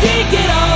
take it all.